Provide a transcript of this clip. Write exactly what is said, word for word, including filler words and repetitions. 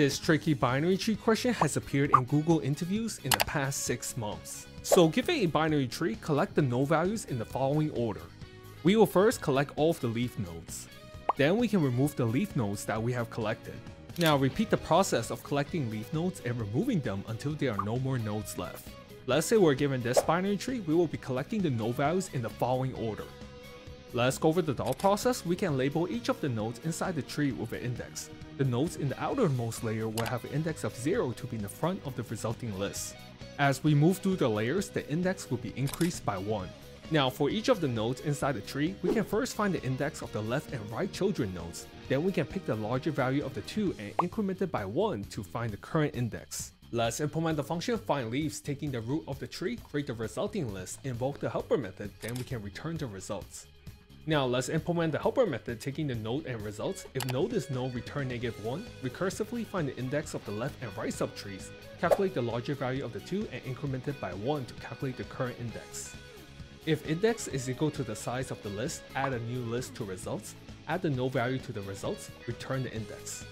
this tricky binary tree question has appeared in Google interviews in the past six months. So given a binary tree, collect the node values in the following order. We will first collect all of the leaf nodes. Then we can remove the leaf nodes that we have collected. Now repeat the process of collecting leaf nodes and removing them until there are no more nodes left. Let's say we're given this binary tree, we will be collecting the node values in the following order. Let's go over the dot process. We can label each of the nodes inside the tree with an index. The nodes in the outermost layer will have an index of zero to be in the front of the resulting list. As we move through the layers, the index will be increased by one. Now for each of the nodes inside the tree, we can first find the index of the left and right children nodes. Then we can pick the larger value of the two and increment it by one to find the current index. Let's implement the function find leaves, taking the root of the tree, create the resulting list, invoke the helper method, then we can return the results. Now let's implement the helper method, taking the node and results. If node is null, return negative one, recursively find the index of the left and right subtrees, calculate the larger value of the two and increment it by one to calculate the current index. If index is equal to the size of the list, add a new list to results, add the node value to the results, return the index.